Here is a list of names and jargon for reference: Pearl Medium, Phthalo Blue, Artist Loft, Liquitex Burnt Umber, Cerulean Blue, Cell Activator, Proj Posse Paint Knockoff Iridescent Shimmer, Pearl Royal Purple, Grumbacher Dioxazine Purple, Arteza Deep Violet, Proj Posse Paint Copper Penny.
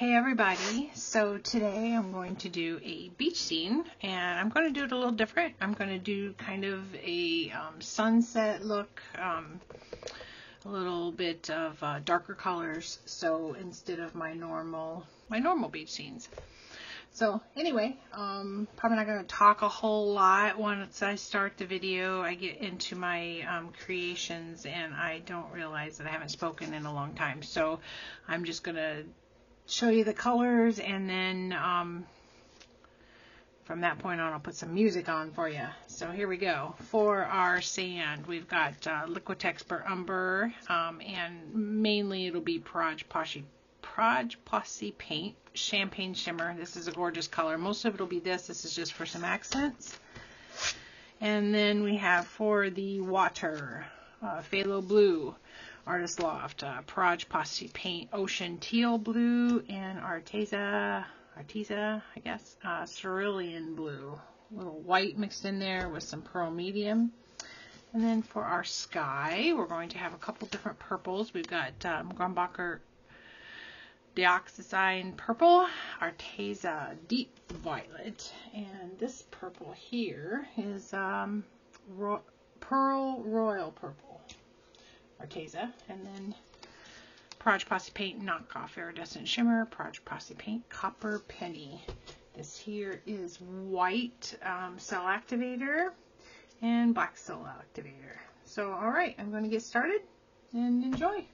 Hey everybody, so today I'm going to do a beach scene, and I'm going to do it a little different. I'm going to do kind of a sunset look, a little bit of darker colors, so instead of my normal beach scenes. So anyway, probably not going to talk a whole lot. Once I start the video, I get into my creations and I don't realize that I haven't spoken in a long time, so I'm just going to show you the colors, and then from that point on I'll put some music on for you. So here we go. For our sand, we've got Liquitex Burnt Umber, and mainly it'll be Proj Posse Paint Champagne Shimmer. This is a gorgeous color. Most of it will be this. This is just for some accents. And then we have for the water, Phthalo Blue, Artist Loft, Proj Posse Paint Ocean Teal Blue, and Arteza, I guess, Cerulean Blue. A little white mixed in there with some Pearl Medium. And then for our sky, we're going to have a couple different purples. We've got Grumbacher Dioxazine Purple, Arteza Deep Violet, and this purple here is Pearl Royal Purple. Arteza, and then Proj Posse Paint Knockoff Iridescent Shimmer, Proj Posse Paint Copper Penny. This here is white Cell Activator and black Cell Activator. So, all right, I'm going to get started and enjoy.